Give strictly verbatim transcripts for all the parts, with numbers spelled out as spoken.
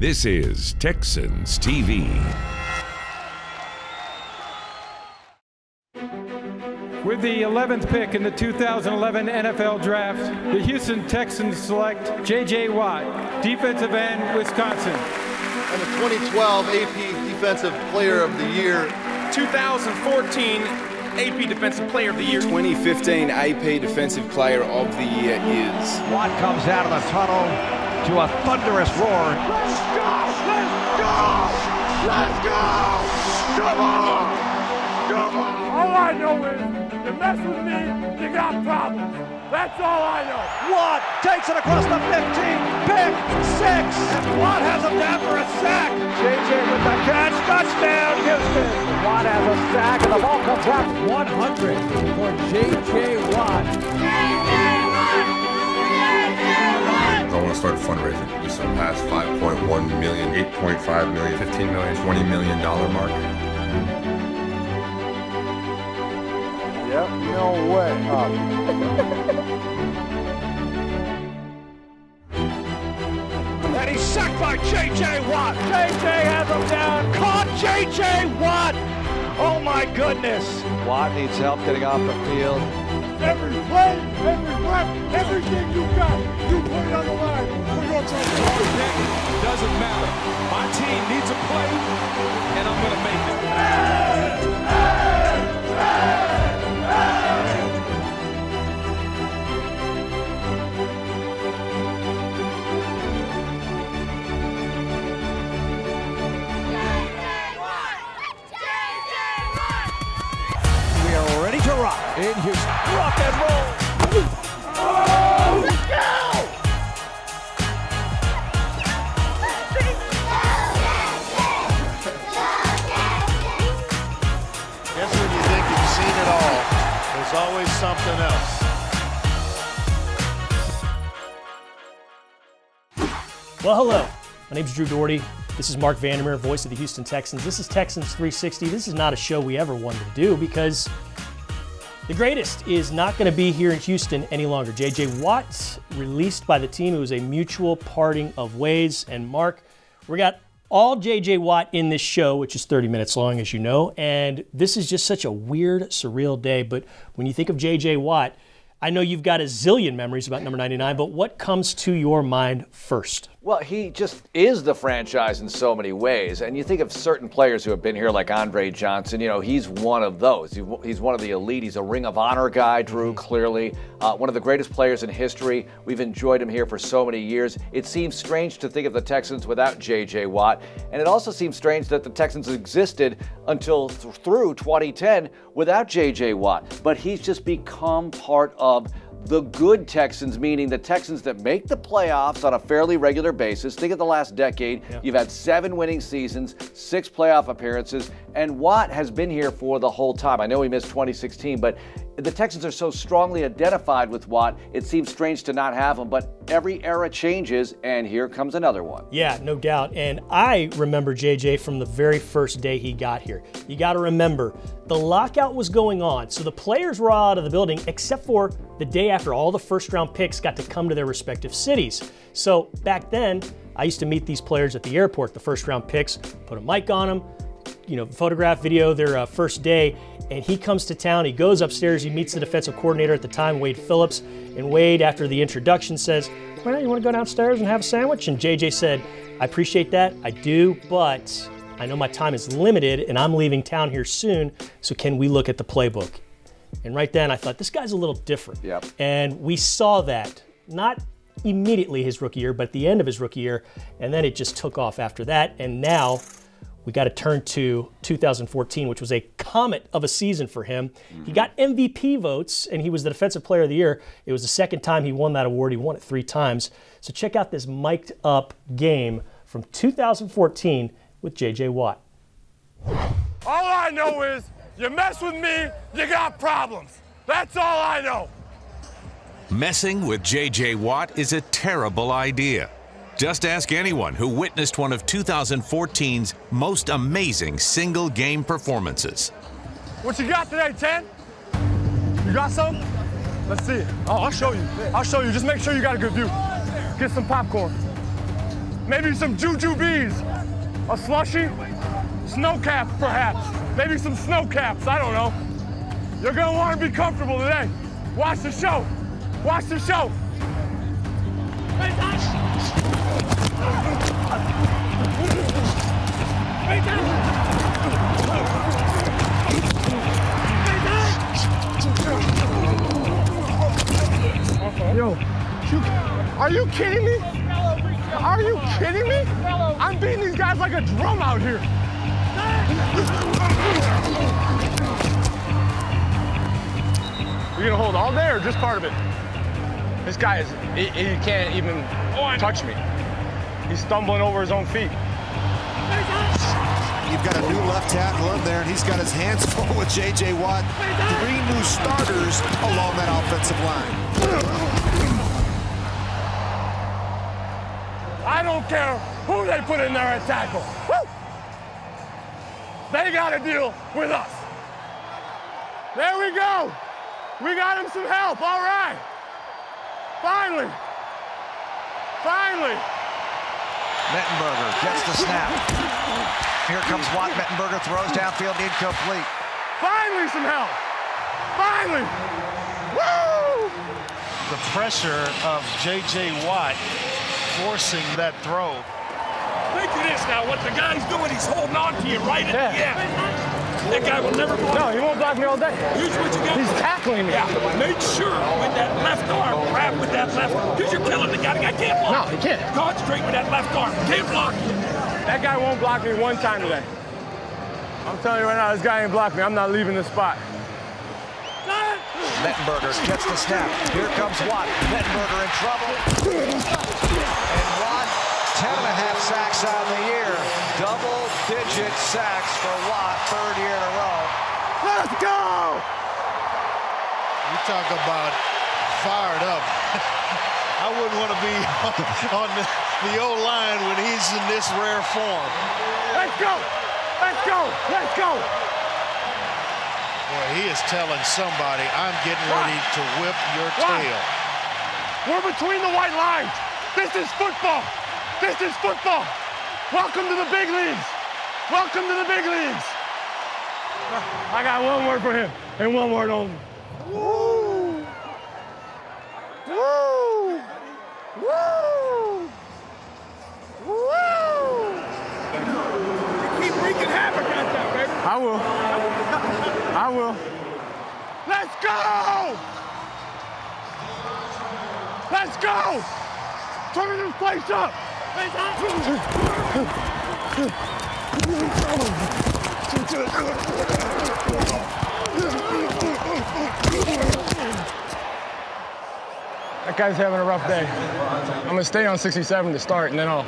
This is Texans T V. With the eleventh pick in the two thousand eleven N F L Draft, the Houston Texans select J J. Watt, defensive end, Wisconsin. And the twenty twelve A P Defensive Player of the Year. two thousand fourteen A P Defensive Player of the Year. twenty fifteen A P Defensive Player of the Year is. Watt comes out of the tunnel to a thunderous roar. Let's go! Let's go! Let's go! Come on! Come on! All I know is, if you mess with me, you got problems. That's all I know. Watt takes it across the fifteen, pick, six. And Watt has him down for a sack. J J with the catch, touchdown, Houston. Watt has a sack, and the ball comes out. one hundred for J J. Watt. J J I want to start fundraising. We surpassed five point one million, eight point five million, fifteen million, twenty million dollar mark. Yep, no way. Oh. And he's sacked by J J. Watt. J J has him down. Caught J J. Watt. Oh my goodness. Watt needs help getting off the field. Every play, every play, everything you got, you put it on the line. We're going to take it. It doesn't matter. My team needs a play, and I'm going to make it. Hey, hey, hey, hey. We are ready to rock in Houston. Rock and roll. Oh, let's go! Guess when you think you've seen it all, there's always something else. Well, hello. My name's Drew Dougherty. This is Marc Vandermeer, voice of the Houston Texans. This is Texans three sixty. This is not a show we ever wanted to do because the greatest is not going to be here in Houston any longer. J J. Watt released by the team. It was a mutual parting of ways. And Mark, we got all J J. Watt in this show, which is thirty minutes long, as you know. And this is just such a weird, surreal day. But when you think of J J. Watt, I know you've got a zillion memories about number ninety-nine, but what comes to your mind first? Well, he just is the franchise in so many ways. And you think of certain players who have been here, like Andre Johnson, you know, he's one of those. He, he's one of the elite. He's a Ring of Honor guy, Drew, clearly. Uh, one of the greatest players in history. We've enjoyed him here for so many years. It seems strange to think of the Texans without J J. Watt. And it also seems strange that the Texans existed until th- through twenty ten without J J. Watt. But he's just become part of the good Texans, meaning the Texans that make the playoffs on a fairly regular basis. Think of the last decade. Yeah. You've had seven winning seasons, six playoff appearances, and Watt has been here for the whole time. I know he missed twenty sixteen, but the Texans are so strongly identified with Watt, it seems strange to not have him, but every era changes, and here comes another one. Yeah, no doubt. And I remember J J from the very first day he got here. You got to remember, the lockout was going on, so the players were all out of the building, except for the day after all the first-round picks got to come to their respective cities. So back then, I used to meet these players at the airport, the first-round picks, put a mic on them, you know, photograph, video, their uh, first day, and he comes to town, he goes upstairs, he meets the defensive coordinator at the time, Wade Phillips, and Wade, after the introduction, says, well, you want to go downstairs and have a sandwich? And J J said, I appreciate that, I do, but I know my time is limited and I'm leaving town here soon, so can we look at the playbook? And right then I thought, this guy's a little different. Yep. And we saw that, not immediately his rookie year, but at the end of his rookie year, and then it just took off after that, and now we got to turn to two thousand fourteen, which was a comet of a season for him. Mm-hmm. He got M V P votes, and he was the Defensive Player of the Year. It was the second time he won that award. He won it three times. So check out this mic'd up game from two thousand fourteen with J J. Watt. All I know is, you mess with me, you got problems. That's all I know. Messing with J J. Watt is a terrible idea. Just ask anyone who witnessed one of two thousand fourteen's most amazing single-game performances. What you got today, ten? You got some? Let's see it. Oh, I'll show you. I'll show you. Just make sure you got a good view. Get some popcorn. Maybe some jujubes, a slushie, snow caps perhaps. Maybe some snow caps, I don't know. You're gonna want to be comfortable today. Watch the show. Watch the show. Yo, you, are you kidding me? Are you kidding me? I'm beating these guys like a drum out here. You're gonna hold all day or just part of it? This guy is, he, he can't even oh, touch me. He's stumbling over his own feet. You've got a new left hand glove there, and he's got his hands full with J J. Watt. Three new starters along that offensive line. I don't care who they put in there at tackle. Woo! They got to deal with us. There we go. We got him some help, all right. Finally. Finally. Mettenberger gets the snap. Here comes Watt. Mettenberger throws downfield, incomplete. Finally some help. Finally. Woo! The pressure of J J. Watt forcing that throw. Think of this now. What the guy's doing, he's holding on to you, right? Yeah. yeah. That guy will never block. No, he won't block me all day. Here's what you got. He's tackling me. Yeah, make sure with that left arm, grab with that left arm. Because you're killing the guy. The guy can't block. No, he can't. Concentrate with that left arm. Can't block you. That guy won't block me one time today. I'm telling you right now, this guy ain't blocked me. I'm not leaving this spot. Mettenberger gets the snap. Here comes Watt. Mettenberger in trouble. And Watt, ten and a half sacks on the year. Double-digit sacks for Watt, third year in a row. Let's go! You talk about fired up. I wouldn't want to be on, on the, the old line when he's in this rare form. Let's go! Let's go! Let's go! Boy, he is telling somebody, I'm getting Watt. ready to whip your Watt. tail. We're between the white lines. This is football. This is football. Welcome to the big leagues. Welcome to the big leagues. I got one word for him and one word only. Woo! Woo! Woo! Woo! You keep wreaking havoc out there, baby. I will. I will. Let's go! Let's go! Turn this place up! That guy's having a rough day. I'm gonna stay on sixty-seven to start, and then I'll.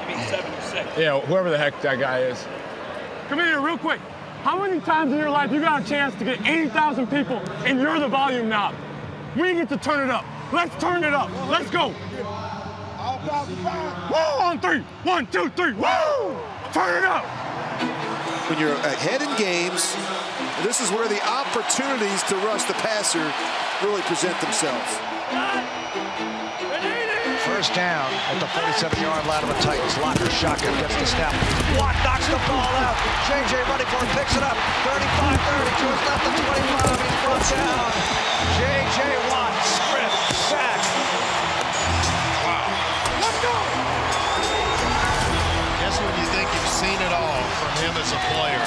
You mean seventy-six? Yeah, whoever the heck that guy is. Come here real quick. How many times in your life you got a chance to get eighty thousand people, and you're the volume knob? We get to turn it up. Let's turn it up. Let's go. Woo! On three. One, two, three. Woo! Turn it up. When you're ahead in games, this is where the opportunities to rush the passer really present themselves. First down at the forty-seven yard line of the Titans. Locker shotgun gets the snap. Watt knocks the ball out. J J running for it, picks it up. thirty-five thirty, to his left of twenty-five. He's brought down. J J Watt, strip, sack. Seen it all from him as a player.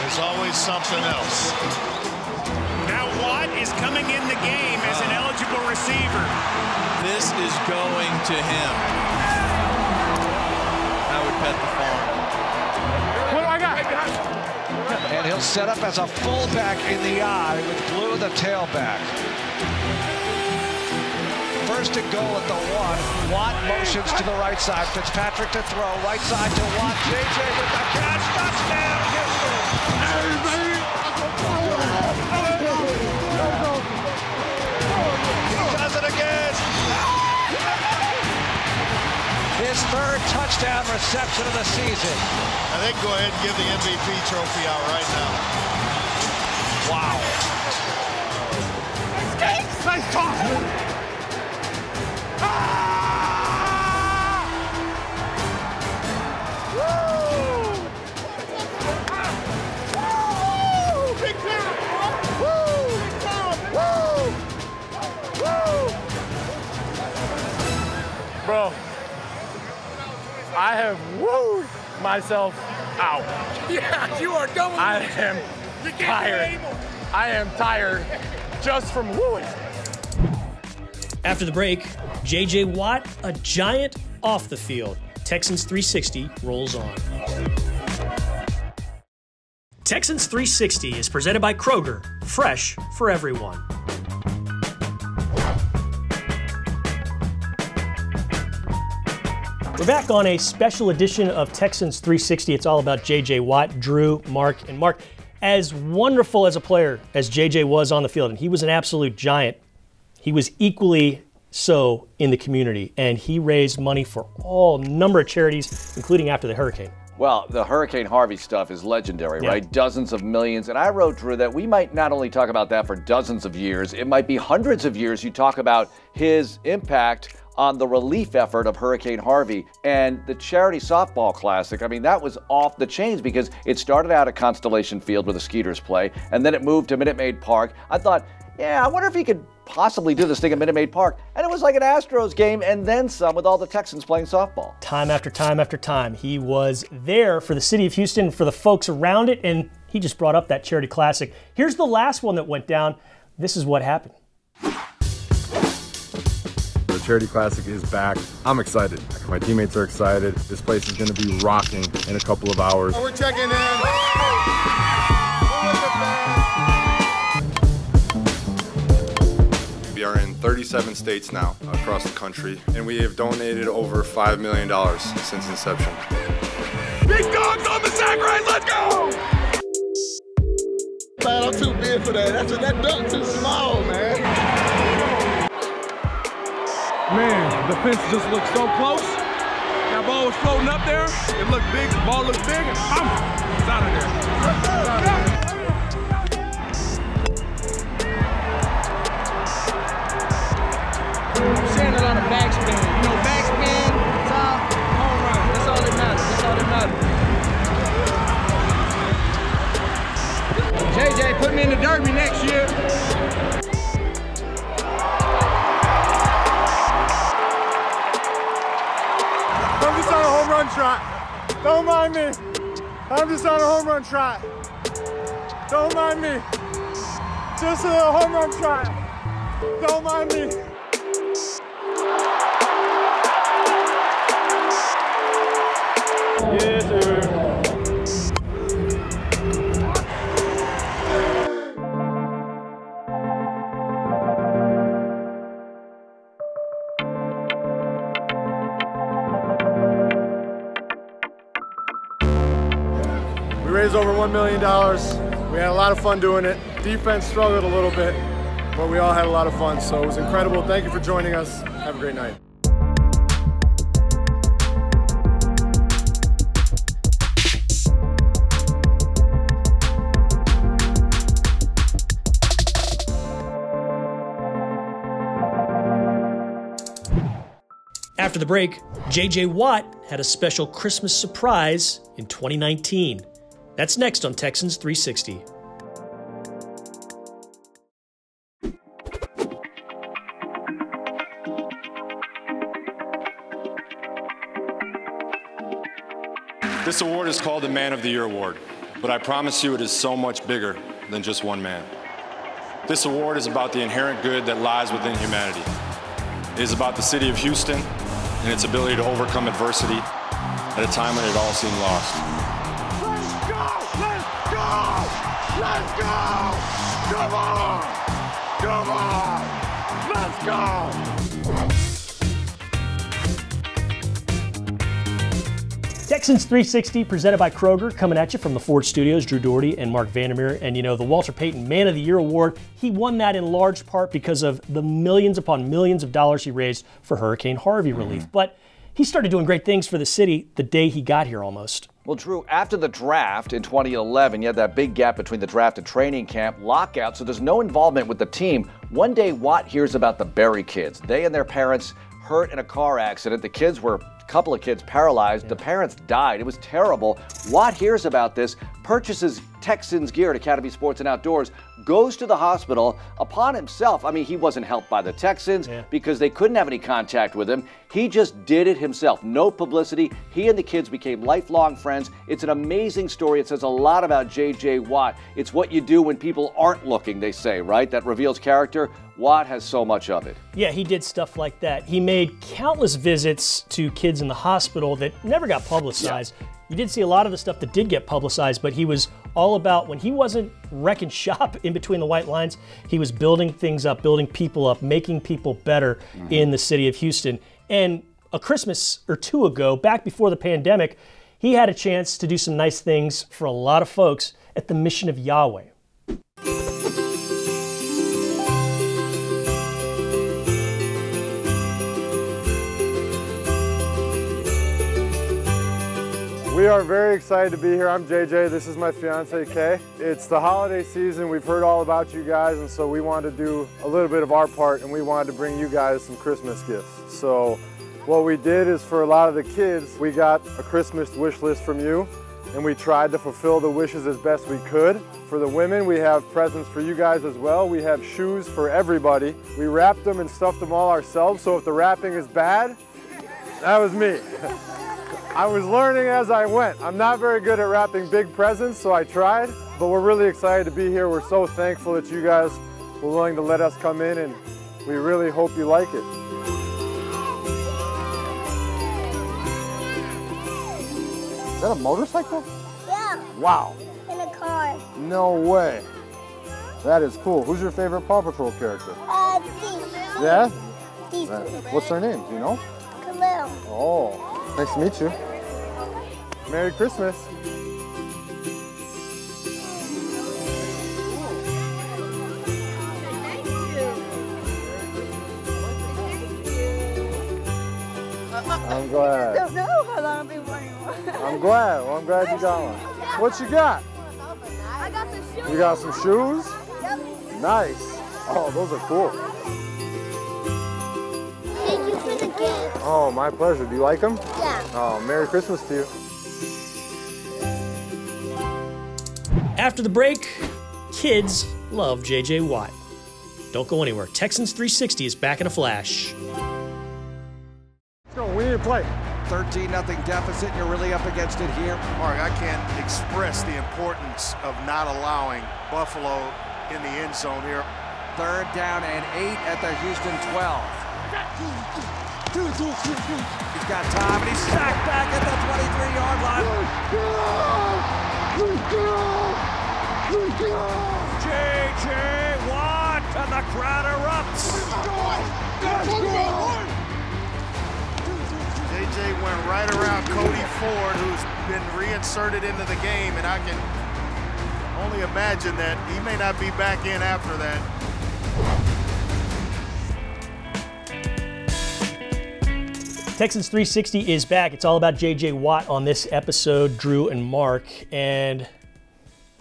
There's always something else. Now Watt is coming in the game as an eligible receiver. This is going to him. I would bet the farm. What do I got? And he'll set up as a fullback in the eye with blue the tailback. First to go at the one. Watt motions to the right side. Fitzpatrick to throw. Right side to Watt. J J with the catch. Touchdown, Houston. He does it again. His third touchdown reception of the season. I think go ahead and give the M V P trophy out right now. Wow. Nice toss. Ah! Bro, I have wooed myself out. Yeah, you are double. I am you tired. I am tired just from wooing. After the break, J J. Watt, a giant off the field. Texans three sixty rolls on. Texans three sixty is presented by Kroger, fresh for everyone. We're back on a special edition of Texans three sixty. It's all about J J. Watt, Drew, Mark, and Mark. As wonderful as a player as J J was on the field, and he was an absolute giant, he was equally so in the community, and he raised money for all number of charities, including after the hurricane. Well, the Hurricane Harvey stuff is legendary, yeah. Right? Dozens of millions. And I wrote, Drew, that we might not only talk about that for dozens of years, it might be hundreds of years you talk about his impact on the relief effort of Hurricane Harvey and the Charity Softball Classic. I mean, that was off the chains because it started out at Constellation Field where the Skeeters play, and then it moved to Minute Maid Park. I thought, yeah, I wonder if he could possibly do this thing at Minute Maid Park. And it was like an Astros game and then some with all the Texans playing softball. Time after time after time, he was there for the city of Houston, for the folks around it, and he just brought up that Charity Classic. Here's the last one that went down. This is what happened. The Charity Classic is back. I'm excited. My teammates are excited. This place is going to be rocking in a couple of hours. We're checking in. We are in thirty-seven states now across the country, and we have donated over five million dollars since inception. Big dogs on the sack right, let's go! Man, I'm too big for that. That's a, that duck too small, man. Man, the fence just looks so close. That ball was floating up there. It looked big, the ball looked big, and I'm out of there. It's out of there. Saying a lot of backspin. You know, backspin, top, home run. That's all that matters. That's all that matters. J J, put me in the derby next year. I'm just on a home run trot. Don't mind me. I'm just on a home run trot. Don't mind me. Just a little home run trot. Don't mind me. Yes, sir. We raised over one million dollars. We had a lot of fun doing it. Defense struggled a little bit, but we all had a lot of fun, so it was incredible. Thank you for joining us. Have a great night. After the break, J J. Watt had a special Christmas surprise in twenty nineteen. That's next on Texans three sixty. This award is called the Man of the Year Award, but I promise you it is so much bigger than just one man. This award is about the inherent good that lies within humanity. It is about the city of Houston and its ability to overcome adversity at a time when it all seemed lost. Let's go! Let's go! Let's go! Come on! Come on! Let's go! Texans three sixty, presented by Kroger, coming at you from the Ford Studios. Drew Dougherty and Marc Vandermeer. And you know, the Walter Payton Man of the Year Award, he won that in large part because of the millions upon millions of dollars he raised for Hurricane Harvey relief. Mm. But he started doing great things for the city the day he got here almost. Well, Drew, after the draft in twenty eleven, you had that big gap between the draft and training camp, lockout, so there's no involvement with the team. One day, Watt hears about the Berry kids. They and their parents hurt in a car accident. The kids were, a couple of kids paralyzed. Yeah. The parents died. It was terrible. Watt hears about this, purchases Texans gear at Academy Sports and Outdoors, goes to the hospital upon himself. I mean, he wasn't helped by the Texans yeah. because they couldn't have any contact with him. He just did it himself. No publicity. He and the kids became lifelong friends. It's an amazing story. It says a lot about J J. Watt. It's what you do when people aren't looking, they say, right? That reveals character. Watt has so much of it. Yeah, he did stuff like that. He made countless visits to kids in the hospital that never got publicized. Yeah. You did see a lot of the stuff that did get publicized, but he was all about, when he wasn't wrecking shop in between the white lines, he was building things up, building people up, making people better mm-hmm. in the city of Houston. And a Christmas or two ago, back before the pandemic, he had a chance to do some nice things for a lot of folks at the Mission of Yahweh. We are very excited to be here. I'm J J. This is my fiance, Kay. It's the holiday season. We've heard all about you guys, and so we wanted to do a little bit of our part, and we wanted to bring you guys some Christmas gifts. So what we did is, for a lot of the kids, we got a Christmas wish list from you, and we tried to fulfill the wishes as best we could. For the women, we have presents for you guys as well. We have shoes for everybody. We wrapped them and stuffed them all ourselves, so if the wrapping is bad, that was me. I was learning as I went. I'm not very good at wrapping big presents, so I tried, but we're really excited to be here. We're so thankful that you guys were willing to let us come in, and we really hope you like it. Is that a motorcycle? Yeah. Wow. In a car. No way. That is cool. Who's your favorite Paw Patrol character? Uh, Diesel. Yeah? Diesel. What's their name, do you know? Khalil. Oh. Nice to meet you. Merry Christmas. Thank you. I'm glad. I don't know how long I've been wanting one. I'm glad. Well, I'm glad you got one. What you got? I got some shoes. You got some shoes? Yep. Nice. Oh, those are cool. Oh, my pleasure. Do you like them? Yeah. Oh, Merry Christmas to you. After the break, kids love J J. Watt. Don't go anywhere. Texans three sixty is back in a flash. Let's go. We need to play. thirteen nothing deficit. You're really up against it here. Mark, I can't express the importance of not allowing Buffalo in the end zone here. Third down and eight at the Houston twelve. He's got time, and he's sacked back at the twenty-three yard line. J J. Watt, and the crowd erupts. J J went right around Cody Ford, who's been reinserted into the game, and I can only imagine that he may not be back in after that. Texans three sixty is back. It's all about J J. Watt on this episode, Drew and Mark. And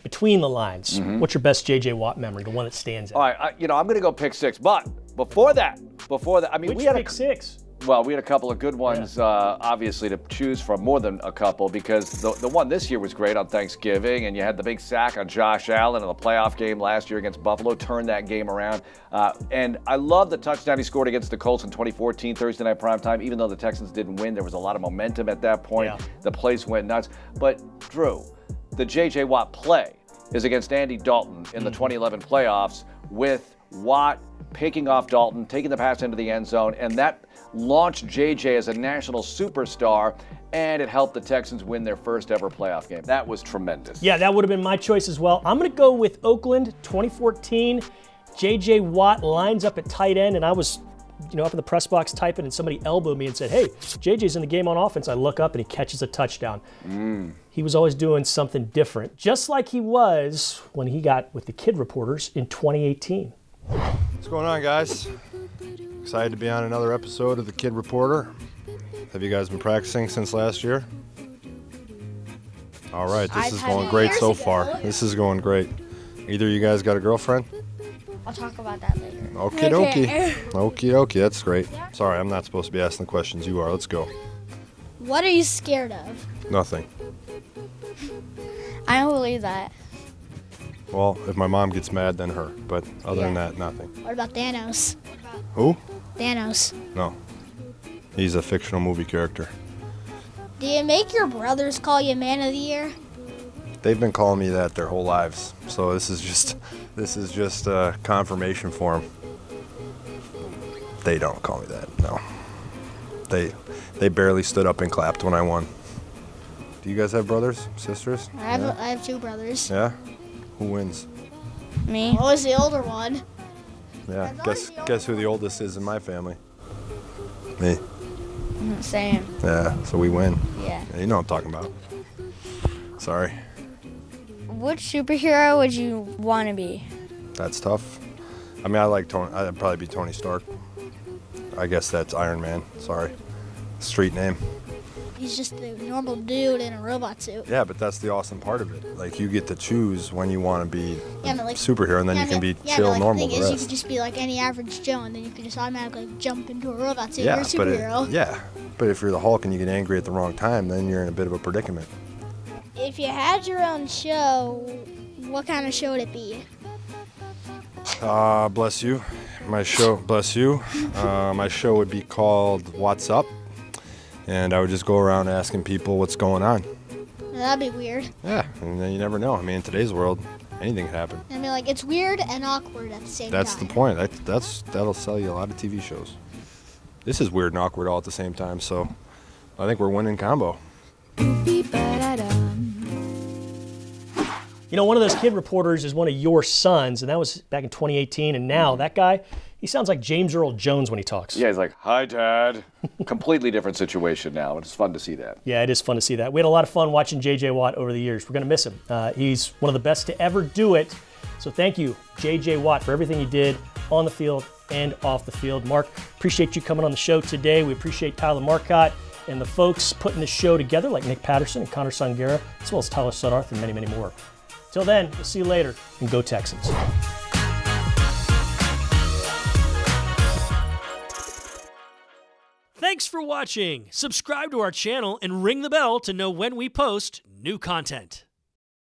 between the lines, mm-hmm. what's your best J J. Watt memory, the one that stands out? All right, I, you know, I'm going to go pick six. But before that, before that, I mean, Which we had pick a, six? Well, we had a couple of good ones, yeah. uh, obviously, to choose from, more than a couple, because the, the one this year was great on Thanksgiving, and you had the big sack on Josh Allen in the playoff game last year against Buffalo, turned that game around. Uh, and I love the touchdown he scored against the Colts in twenty fourteen, Thursday night primetime. Even though the Texans didn't win, there was a lot of momentum at that point. Yeah. The place went nuts. But, Drew, the J J. Watt play is against Andy Dalton in the mm-hmm. twenty eleven playoffs, with Watt picking off Dalton, taking the pass into the end zone, and that launched J J as a national superstar, and it helped the Texans win their first ever playoff game. That was tremendous. Yeah, that would have been my choice as well. I'm going to go with Oakland, twenty fourteen. J J. Watt lines up at tight end, and I was, you know, up in the press box typing, and somebody elbowed me and said, hey, J J's in the game on offense. I look up, and he catches a touchdown. Mm. He was always doing something different, just like he was when he got with the Kid Reporters in twenty eighteen. What's going on, guys? Excited to be on another episode of the Kid Reporter. Have you guys been practicing since last year? All right, this is going great so far. This is going great. Either you guys got a girlfriend? I'll talk about that later. Okie dokie. Okie dokie, that's great. Sorry, I'm not supposed to be asking the questions. You are. Let's go. What are you scared of? Nothing. I don't believe that. Well, if my mom gets mad, then her. But other yeah. than that, nothing. What about Thanos? Who? Thanos. No. He's a fictional movie character. Do you make your brothers call you Man of the Year? They've been calling me that their whole lives. So this is just, this is just uh, confirmation for them. They don't call me that, no. They, they barely stood up and clapped when I won. Do you guys have brothers, sisters? I have, yeah. I have two brothers. Yeah? Who wins? Me. I was the older one. Yeah, guess guess who the oldest is in my family? Me. Same. Yeah, so we win. Yeah. You know what I'm talking about. Sorry. Which superhero would you want to be? That's tough. I mean, I like Tony. I'd probably be Tony Stark. I guess that's Iron Man. Sorry. Street name. He's just a normal dude in a robot suit. Yeah, but that's the awesome part of it. Like, you get to choose when you want to be a yeah, like, superhero, and then yeah, you can be yeah, chill, like, normal. The thing the is, you could just be like any average Joe, and then you can just automatically jump into a robot suit. Yeah, you're a superhero. But it, yeah, but if you're the Hulk and you get angry at the wrong time, then you're in a bit of a predicament. If you had your own show, what kind of show would it be? Ah, uh, bless you. My show, bless you. Uh, my show would be called What's Up? And I would just go around asking people what's going on. That'd be weird. Yeah, and then you never know. I mean, in today's world, anything could happen. I mean, like, it's weird and awkward at the same that's time. That's the point. That, that's, that'll sell you a lot of T V shows. This is weird and awkward all at the same time, so I think we're winning combo. You know, one of those kid reporters is one of your sons, and that was back in twenty eighteen, and now that guy, he sounds like James Earl Jones when he talks. Yeah, he's like, hi, Dad. Completely different situation now, and it's fun to see that. Yeah, it is fun to see that. We had a lot of fun watching J J. Watt over the years. We're going to miss him. Uh, he's one of the best to ever do it. So thank you, J J. Watt, for everything you did on the field and off the field. Mark, appreciate you coming on the show today. We appreciate Tyler Marcotte and the folks putting the show together, like Nick Patterson and Connor Sangera, as well as Tyler Sudarth and many, many more. Till then, we'll see you later, and go Texans. Thanks for watching. Subscribe to our channel and ring the bell to know when we post new content.